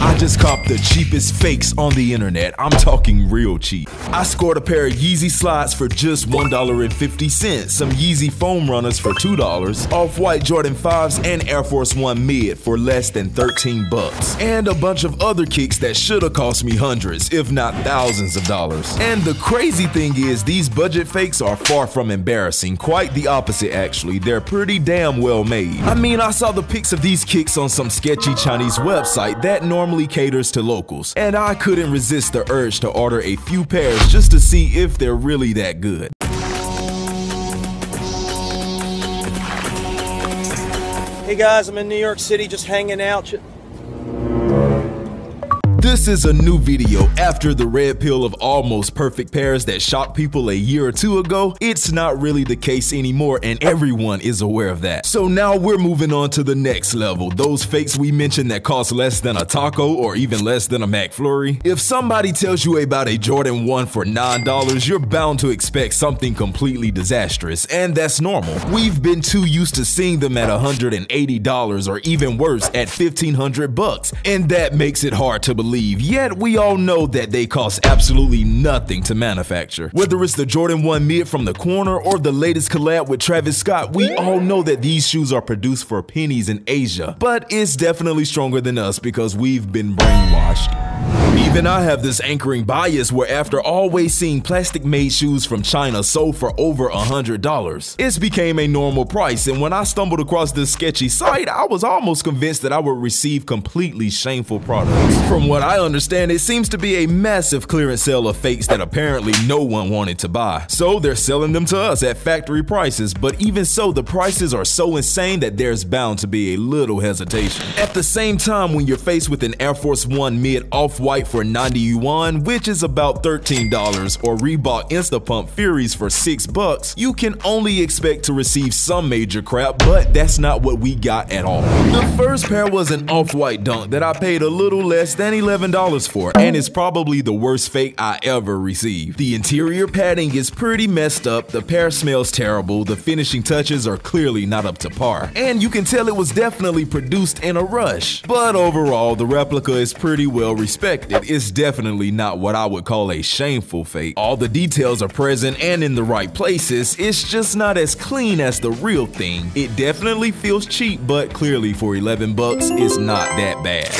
I just copped the cheapest fakes on the internet. I'm talking real cheap. I scored a pair of Yeezy slides for just $1.50, some Yeezy foam runners for $2, Off-White Jordan 5s and Air Force One mid for less than 13 bucks, and a bunch of other kicks that should've cost me hundreds, if not thousands of dollars. And the crazy thing is, these budget fakes are far from embarrassing, quite the opposite actually. They're pretty damn well made. I mean, I saw the pics of these kicks on some sketchy Chinese website that normally caters to locals, and I couldn't resist the urge to order a few pairs just to see if they're really that good. Hey guys, I'm in New York City just hanging out. This is a new video. After the red pill of almost perfect pairs that shocked people a year or two ago, it's not really the case anymore, and everyone is aware of that. So now we're moving on to the next level, those fakes we mentioned that cost less than a taco or even less than a McFlurry. If somebody tells you about a Jordan 1 for $9, you're bound to expect something completely disastrous, and that's normal. We've been too used to seeing them at $180 or even worse at $1,500 bucks, and that makes it hard to believe. Yet we all know that they cost absolutely nothing to manufacture. Whether it's the Jordan 1 mid from the corner or the latest collab with Travis Scott, we all know that these shoes are produced for pennies in Asia, but it's definitely stronger than us because we've been brainwashed. Even I have this anchoring bias where, after always seeing plastic made shoes from China sold for over $100, it became a normal price, and when I stumbled across this sketchy site, I was almost convinced that I would receive completely shameful products. From what I understand, it seems to be a massive clearance sale of fakes that apparently no one wanted to buy, so they're selling them to us at factory prices, but even so, the prices are so insane that there's bound to be a little hesitation. At the same time, when you're faced with an Air Force One mid Off-White for 90 yuan, which is about $13, or Reebok Instapump Furies for $6, you can only expect to receive some major crap, but that's not what we got at all. The first pair was an Off-White Dunk that I paid a little less than $11 for, and it's probably the worst fake I ever received. The interior padding is pretty messed up, the pair smells terrible, the finishing touches are clearly not up to par, and you can tell it was definitely produced in a rush. But overall, the replica is pretty well respected. It's definitely not what I would call a shameful fake. All the details are present and in the right places, it's just not as clean as the real thing. It definitely feels cheap, but clearly for $11 it's not that bad.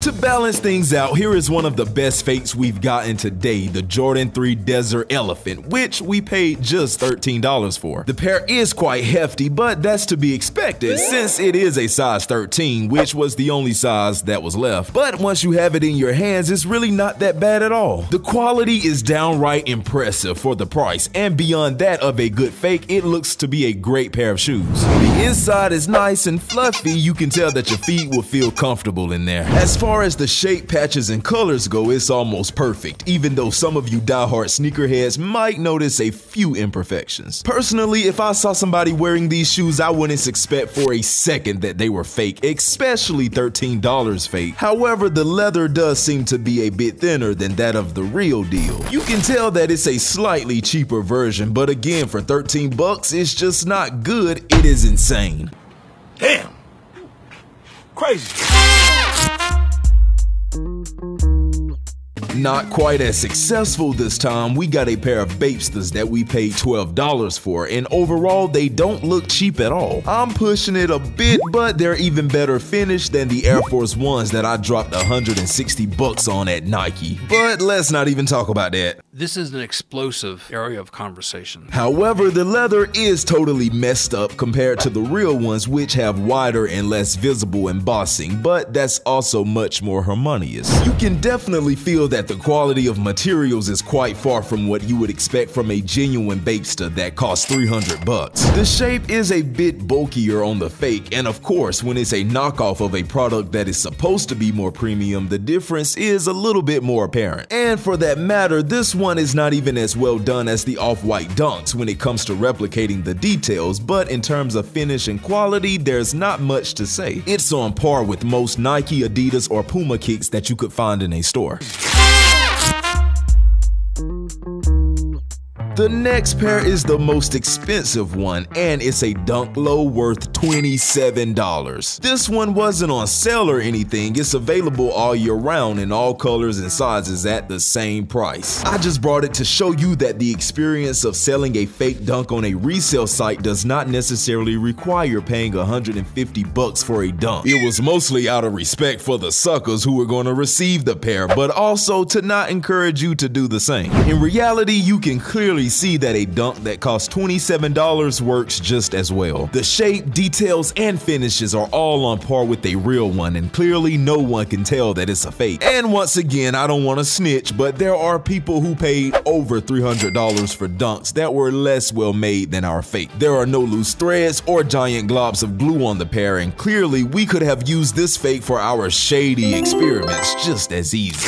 To balance things out, here is one of the best fakes we've gotten today, the Jordan 3 Desert Elephant, which we paid just $13 for. The pair is quite hefty, but that's to be expected since it is a size 13, which was the only size that was left. But once you have it in your hands, it's really not that bad at all. The quality is downright impressive for the price, and beyond that of a good fake, it looks to be a great pair of shoes. The inside is nice and fluffy, you can tell that your feet will feel comfortable in there. As far as the shape, patches, and colors go, it's almost perfect, even though some of you diehard sneakerheads might notice a few imperfections. Personally, if I saw somebody wearing these shoes, I wouldn't expect for a second that they were fake, especially $13 fake. However, the leather does seem to be a bit thinner than that of the real deal. You can tell that it's a slightly cheaper version, but again, for $13, it's just not good, it is insane. Damn! Crazy! Not quite as successful this time, we got a pair of Bapesters that we paid $12 for, and overall they don't look cheap at all. I'm pushing it a bit, but they're even better finished than the Air Force Ones that I dropped 160 bucks on at Nike. But let's not even talk about that. This is an explosive area of conversation. However, the leather is totally messed up compared to the real ones, which have wider and less visible embossing, but that's also much more harmonious. You can definitely feel that the quality of materials is quite far from what you would expect from a genuine Bapesta that costs $300. The shape is a bit bulkier on the fake, and of course, when it's a knockoff of a product that is supposed to be more premium, the difference is a little bit more apparent. And for that matter, this one is not even as well done as the Off-White Dunks when it comes to replicating the details, but in terms of finish and quality, there's not much to say. It's on par with most Nike, Adidas, or Puma kicks that you could find in a store. The next pair is the most expensive one, and it's a Dunk Low worth $27. This one wasn't on sale or anything. It's available all year round in all colors and sizes at the same price. I just brought it to show you that the experience of selling a fake Dunk on a resale site does not necessarily require paying $150 for a Dunk. It was mostly out of respect for the suckers who were going to receive the pair, but also to not encourage you to do the same. In reality, you can clearly see that a Dunk that costs $27 works just as well. The shape, details, and finishes are all on par with a real one, and clearly no one can tell that it's a fake. And once again, I don't want to snitch, but there are people who paid over $300 for Dunks that were less well made than our fake. There are no loose threads or giant globs of glue on the pair, and clearly we could have used this fake for our shady experiments just as easy.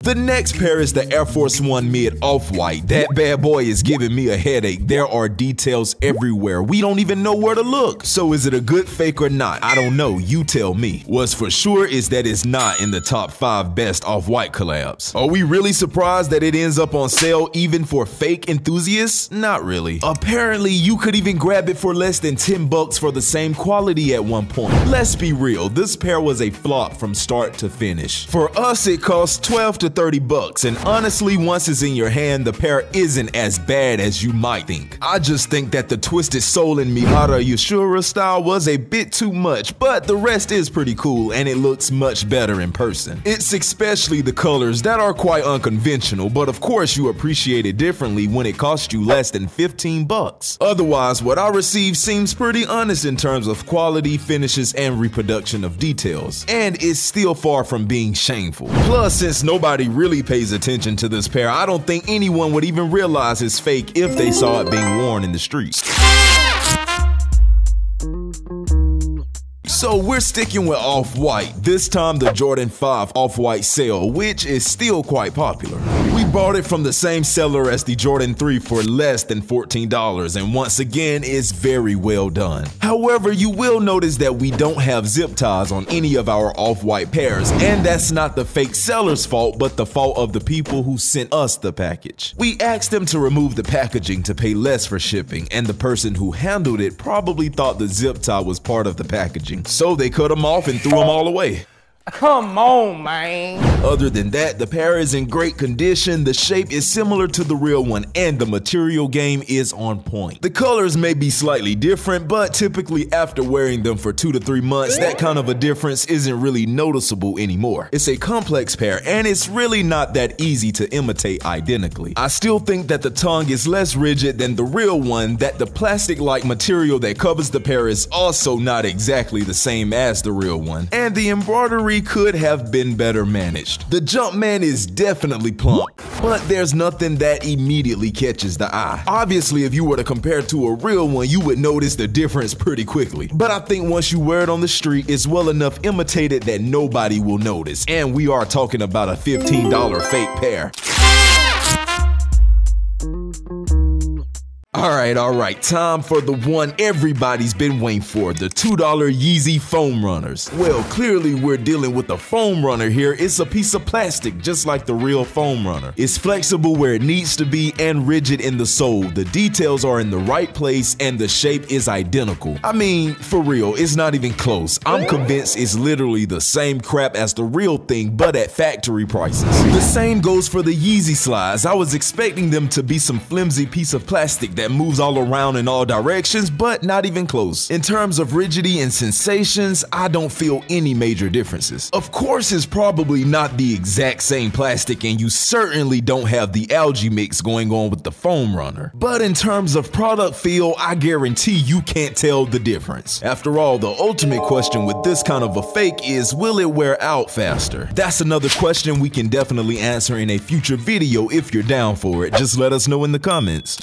The next pair is the Air Force One Mid Off-White. That bad boy is giving me a headache. There are details everywhere. We don't even know where to look. So is it a good fake or not? I don't know. You tell me. What's for sure is that it's not in the top 5 best Off-White collabs. Are we really surprised that it ends up on sale even for fake enthusiasts? Not really. Apparently, you could even grab it for less than $10 for the same quality at one point. Let's be real. This pair was a flop from start to finish. For us, it costs $12 to $30, and honestly, once it's in your hand, the pair isn't as bad as you might think. I just think that the twisted sole in Mihara Yashura style was a bit too much, but the rest is pretty cool and it looks much better in person. It's especially the colors that are quite unconventional, but of course you appreciate it differently when it costs you less than $15. Otherwise, what I received seems pretty honest in terms of quality, finishes, and reproduction of details, and it's still far from being shameful. Plus, since nobody really pays attention to this pair, I don't think anyone would even realize it's fake if they saw it being worn in the streets. So we're sticking with Off-White, this time the Jordan 5 Off-White sale, which is still quite popular. We bought it from the same seller as the Jordan 3 for less than $14, and once again, it's very well done. However, you will notice that we don't have zip ties on any of our Off-White pairs, and that's not the fake seller's fault, but the fault of the people who sent us the package. We asked them to remove the packaging to pay less for shipping, and the person who handled it probably thought the zip tie was part of the packaging. So they cut them off and threw them all away. Come on, man. Other than that, the pair is in great condition, the shape is similar to the real one, and the material game is on point. The colors may be slightly different, but typically after wearing them for 2 to 3 months, that kind of a difference isn't really noticeable anymore. It's a complex pair, and it's really not that easy to imitate identically. I still think that the tongue is less rigid than the real one, that the plastic-like material that covers the pair is also not exactly the same as the real one, and the embroidery could have been better managed. The Jumpman is definitely plump, but there's nothing that immediately catches the eye. Obviously, if you were to compare to a real one, you would notice the difference pretty quickly. But I think once you wear it on the street, it's well enough imitated that nobody will notice. And we are talking about a $15 fake pair. All right, time for the one everybody's been waiting for, the $2 Yeezy foam runners. Well, clearly we're dealing with a foam runner here. It's a piece of plastic, just like the real foam runner. It's flexible where it needs to be and rigid in the sole. The details are in the right place and the shape is identical. I mean, for real, it's not even close. I'm convinced it's literally the same crap as the real thing, but at factory prices. The same goes for the Yeezy slides. I was expecting them to be some flimsy piece of plastic that moves all around in all directions, but not even close. In terms of rigidity and sensations, I don't feel any major differences. Of course, it's probably not the exact same plastic, and you certainly don't have the algae mix going on with the foam runner. But in terms of product feel, I guarantee you can't tell the difference. After all, the ultimate question with this kind of a fake is, will it wear out faster? That's another question we can definitely answer in a future video if you're down for it. Just let us know in the comments.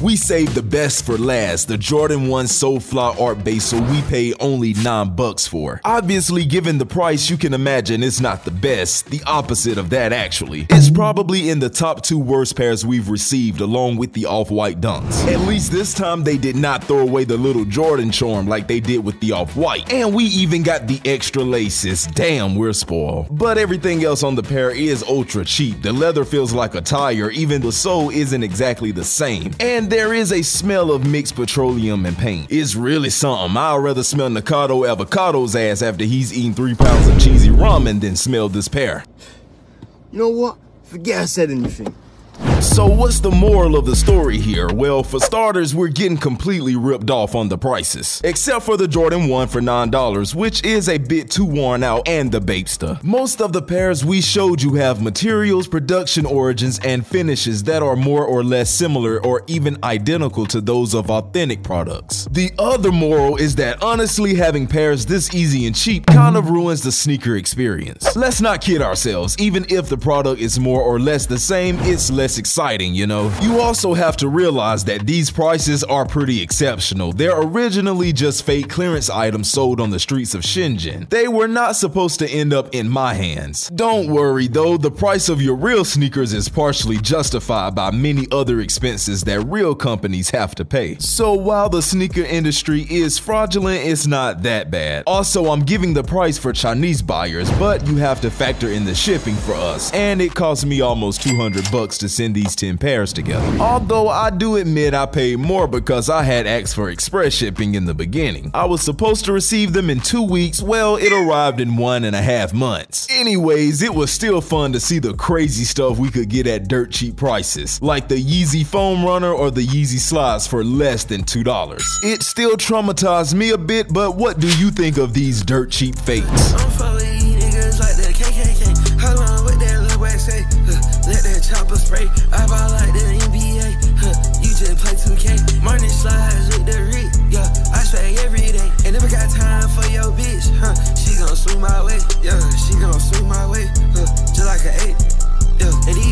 We saved the best for last, the Jordan 1 Soulfly art base, so we paid only $9 for. Obviously, given the price, you can imagine it's not the best, the opposite of that actually. It's probably in the top 2 worst pairs we've received along with the Off-White Dunks. At least this time they did not throw away the little Jordan charm like they did with the Off-White. And we even got the extra laces, damn we're spoiled. But everything else on the pair is ultra cheap, the leather feels like a tire, even the sole isn't exactly the same. And there is a smell of mixed petroleum and paint. It's really something. I'd rather smell Nakado Avocado's ass after he's eaten 3 pounds of cheesy ramen than smell this pair. You know what? Forget I said anything. So what's the moral of the story here? Well, for starters, we're getting completely ripped off on the prices. Except for the Jordan 1 for $9, which is a bit too worn out, and the Bapesta. Most of the pairs we showed you have materials, production origins, and finishes that are more or less similar or even identical to those of authentic products. The other moral is that honestly having pairs this easy and cheap kind of ruins the sneaker experience. Let's not kid ourselves, even if the product is more or less the same, it's less exciting, you know. You also have to realize that these prices are pretty exceptional. They're originally just fake clearance items sold on the streets of Shenzhen. They were not supposed to end up in my hands. Don't worry though, the price of your real sneakers is partially justified by many other expenses that real companies have to pay. So while the sneaker industry is fraudulent, it's not that bad. Also, I'm giving the price for Chinese buyers, but you have to factor in the shipping for us, and it cost me almost 200 bucks to send these 10 pairs together. Although I do admit I paid more because I had asked for express shipping in the beginning. I was supposed to receive them in 2 weeks, well it arrived in 1.5 months. Anyways, it was still fun to see the crazy stuff we could get at dirt cheap prices, like the Yeezy foam runner or the Yeezy slides for less than $2. It still traumatized me a bit, but what do you think of these dirt cheap fakes? Let that chopper spray, I ball like the NBA, huh, you just play 2K, morning slides with the Rick, yeah, I spray every day, and never got time for your bitch, huh, she gon' swing my way, yeah, she gon' swing my way, huh, just like an 8, yeah, and